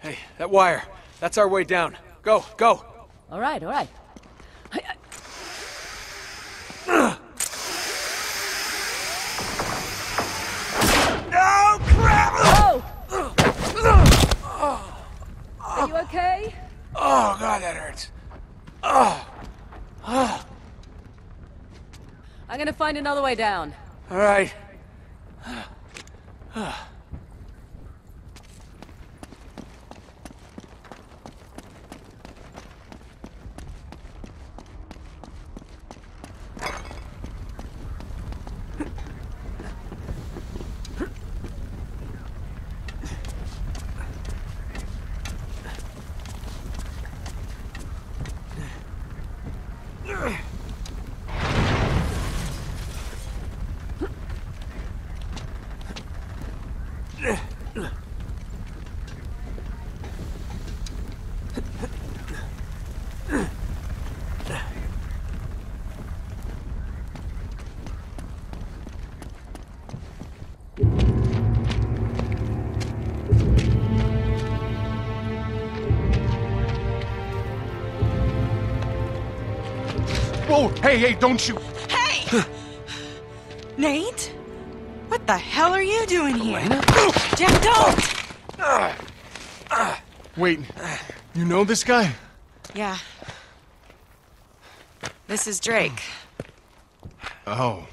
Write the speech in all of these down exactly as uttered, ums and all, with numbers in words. Hey, that wire. That's our way down. Go, go! All right, all right. I, I... No, crap! Oh! Are you okay? Oh, God, that hurts. Oh. Oh. I'm gonna find another way down. All right. Whoa! Hey, hey, don't you... Hey! Nate? What the hell are you doing here? Elena? Jeff, don't! Wait, you know this guy? Yeah. This is Drake. Oh.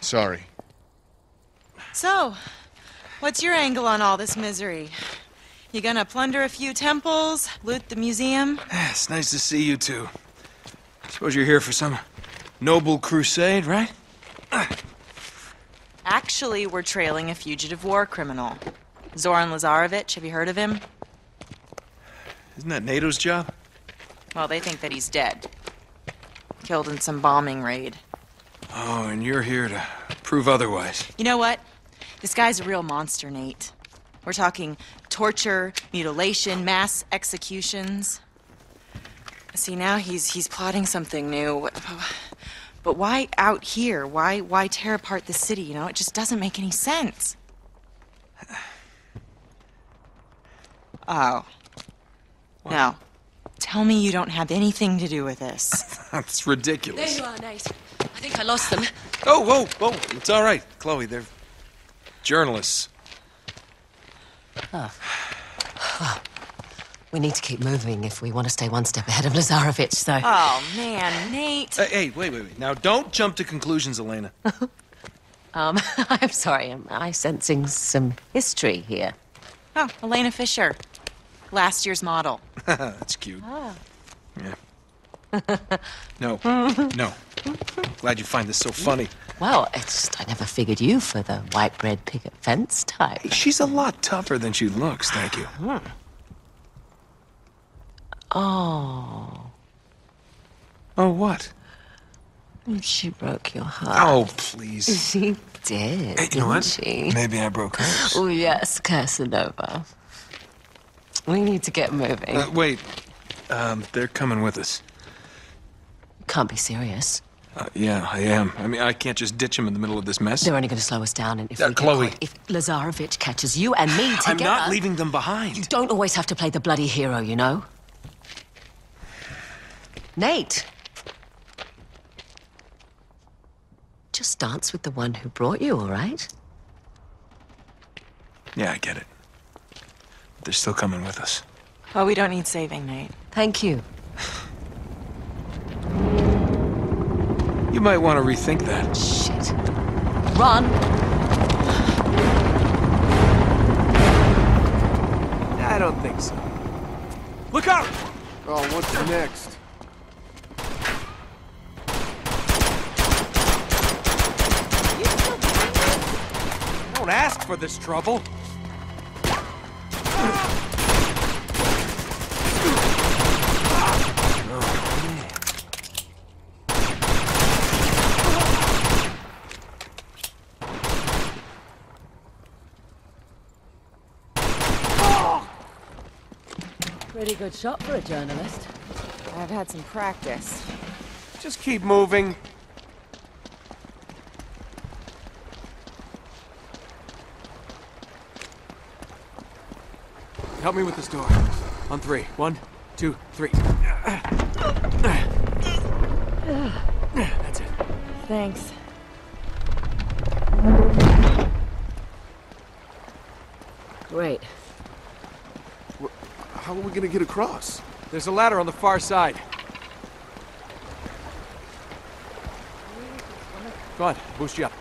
Sorry. So, what's your angle on all this misery? You gonna plunder a few temples, loot the museum? It's nice to see you two. Suppose you're here for some noble crusade, right? Actually, we're trailing a fugitive war criminal. Zoran Lazarevich, have you heard of him? Isn't that NATO's job? Well, they think that he's dead. Killed in some bombing raid. Oh, and you're here to prove otherwise. You know what? This guy's a real monster, Nate. We're talking torture, mutilation, mass executions. See, now he's he's plotting something new. But why out here? Why why tear apart the city, you know? It just doesn't make any sense. Oh. What? Now, tell me you don't have anything to do with this. That's ridiculous. There you are, Nate. I think I lost them. Oh, whoa, whoa. It's all right, Chloe. They're journalists. Oh. Oh. We need to keep moving if we want to stay one step ahead of Lazarevich, so... Oh, man, Nate! Uh, hey, wait, wait, wait. Now, don't jump to conclusions, Elena. um, I'm sorry. Am I sensing some history here? Oh, Elena Fisher. Last year's model. That's cute. Oh. Yeah. No. No. Glad you find this so funny. Well, it's just I never figured you for the white bread picket fence type. Hey, she's a lot tougher than she looks, thank you. Hmm. Oh. Oh, what? She broke your heart. Oh, please. She did, hey, you know what? She? Maybe I broke hers. Oh, yes, Casanova. We need to get moving. Uh, wait. Um, they're coming with us. Can't be serious. Uh, yeah, I am. I mean, I can't just ditch him in the middle of this mess. They're only going to slow us down, and if uh, we Chloe. Get caught, if Lazarevich catches you and me together... I'm not leaving them behind. You don't always have to play the bloody hero, you know? Nate! Just dance with the one who brought you, all right? Yeah, I get it. They're still coming with us. Oh, we don't need saving, Nate. Thank you. You might want to rethink that. Shit. Run! I don't think so. Look out! Oh, what's next? Don't ask for this trouble. Pretty good shot for a journalist. I've had some practice. Just keep moving. Help me with this door. On three. One, two, three. That's it. Thanks. Wait. Well, how are we gonna get across? There's a ladder on the far side. Go on, boost you up.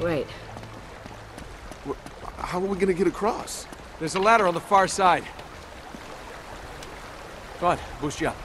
Wait. Well, how are we gonna get across? There's a ladder on the far side. Go on, boost you up.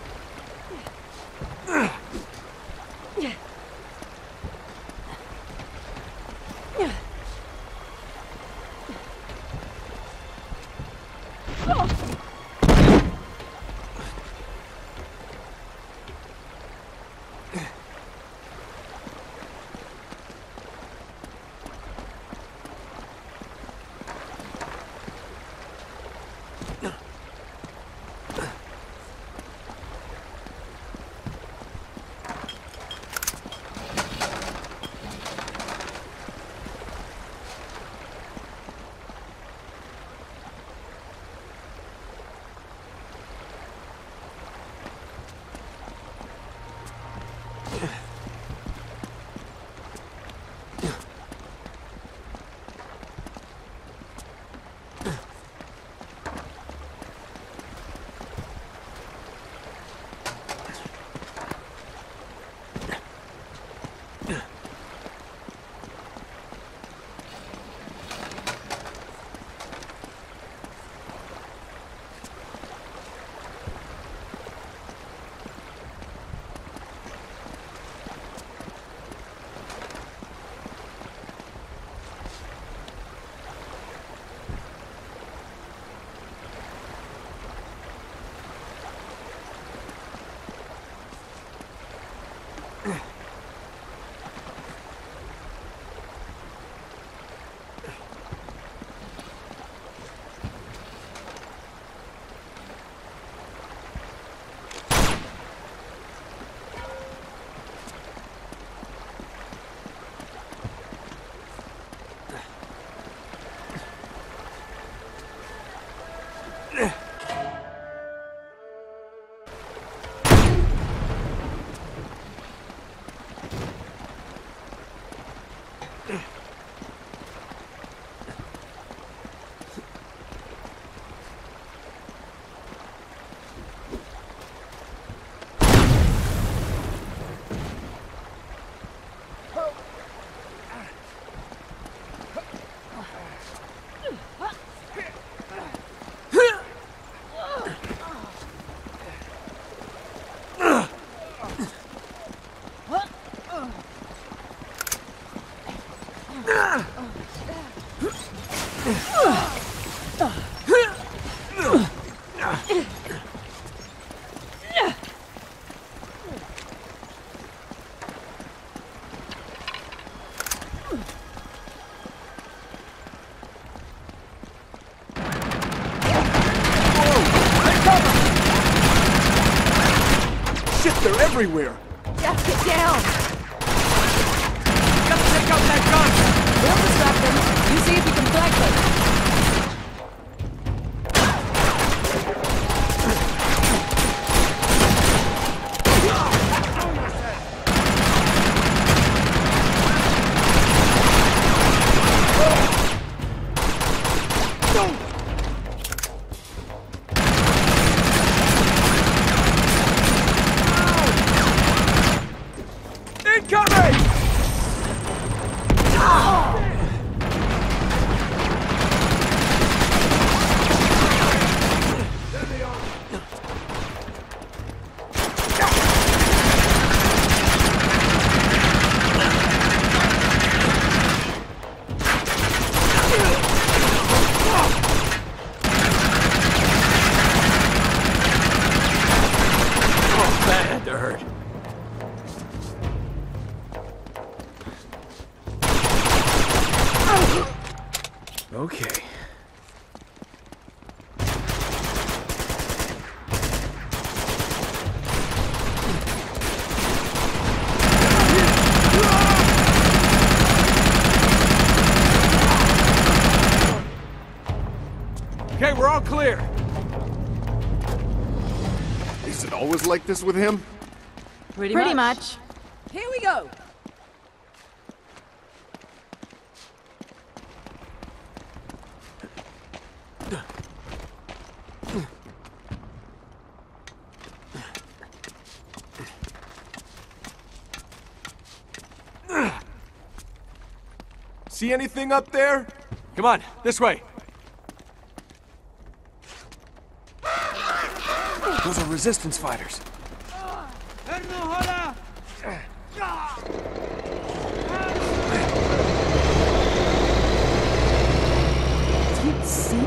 Everywhere. Jeff, get down. Got to take out that gun. We'll distract them. You see if you can flank them. Okay. Okay, we're all clear. Is it always like this with him? Pretty, Pretty much. much. Here we go. See anything up there? Come on, this way. Those are resistance fighters. Can't see.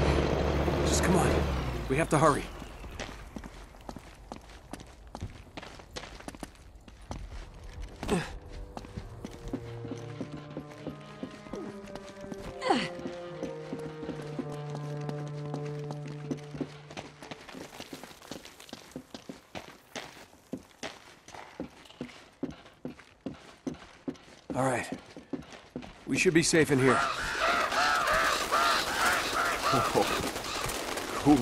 Just come on. We have to hurry. All right. We should be safe in here. Oh, cool.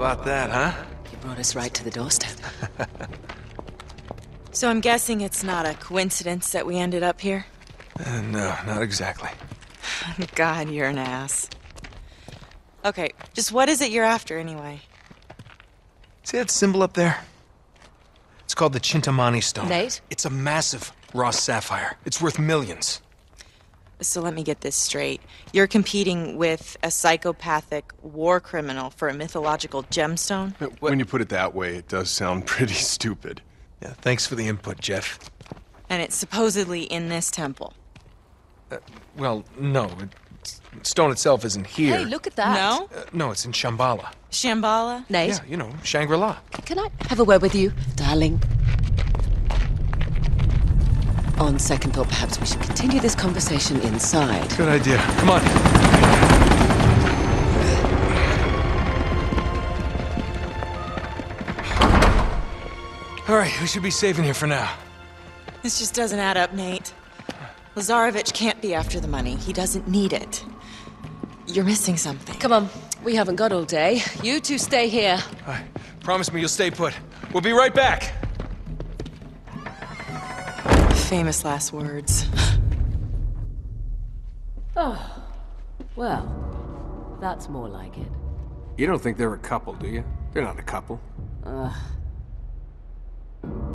About that, huh? You brought us right to the doorstep. So I'm guessing it's not a coincidence that we ended up here? Uh, no, not exactly. God, you're an ass. Okay, just what is it you're after, anyway? See that symbol up there? It's called the Chintamani Stone. Nate? It's a massive raw sapphire. It's worth millions. So let me get this straight. You're competing with a psychopathic war criminal for a mythological gemstone? When you put it that way, it does sound pretty stupid. Yeah, thanks for the input, Jeff. And it's supposedly in this temple? Uh, well, no. It's, stone itself isn't here. Hey, look at that. No? Uh, no, it's in Shambhala. Shambhala? Nate? Yeah, you know, Shangri-La. Can I have a word with you, darling? On second thought, perhaps we should continue this conversation inside. Good idea. Come on. All right, we should be safe in here for now. This just doesn't add up, Nate. Lazarevich can't be after the money. He doesn't need it. You're missing something. Come on. We haven't got all day. You two stay here. All right. Promise me you'll stay put. We'll be right back. Famous last words. Oh, well, that's more like it. You don't think they're a couple, do you? They're not a couple. Ugh.